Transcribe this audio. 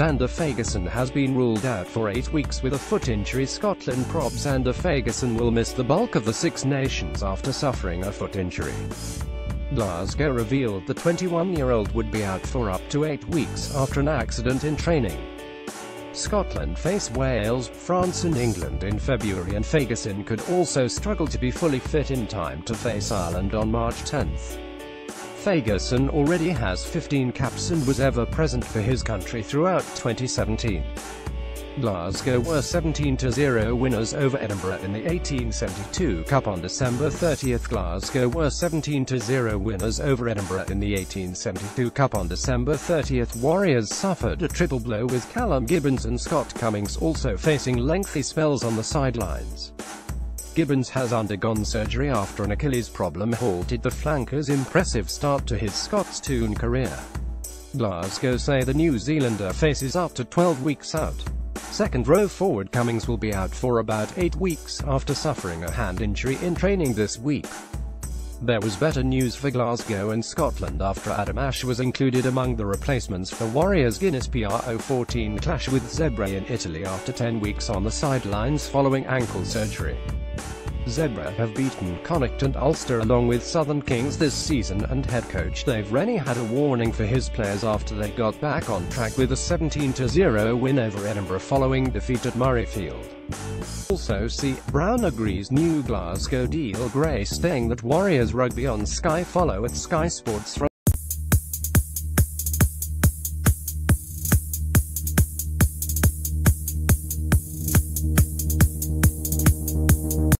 Zander Fagerson has been ruled out for 8 weeks with a foot injury. Scotland prop Zander Fagerson will miss the bulk of the Six Nations after suffering a foot injury. Glasgow revealed the 21-year-old would be out for up to 8 weeks after an accident in training. Scotland face Wales, France and England in February, and Fagerson could also struggle to be fully fit in time to face Ireland on March 10. Fagerson already has 15 caps and was ever present for his country throughout 2017. Glasgow were 17-0 winners over Edinburgh in the 1872 Cup on December 30. Glasgow were 17-0 winners over Edinburgh in the 1872 Cup on December 30. Warriors suffered a triple blow with Callum Gibbons and Scott Cummings also facing lengthy spells on the sidelines. Gibbons has undergone surgery after an Achilles problem halted the flanker's impressive start to his Scots-Toon career. Glasgow say the New Zealander faces up to 12 weeks out. Second-row forward Cummings will be out for about 8 weeks after suffering a hand injury in training this week. There was better news for Glasgow and Scotland after Adam Ash was included among the replacements for Warriors' Guinness PRO14 clash with Zebre in Italy after 10 weeks on the sidelines following ankle surgery. Zebre have beaten Connacht and Ulster along with Southern Kings this season, and head coach Dave Rennie had a warning for his players after they got back on track with a 17-0 win over Edinburgh following defeat at Murrayfield. Also, C. Brown agrees new Glasgow deal. Gray staying that Warriors rugby on Sky. Follow at Sky Sports.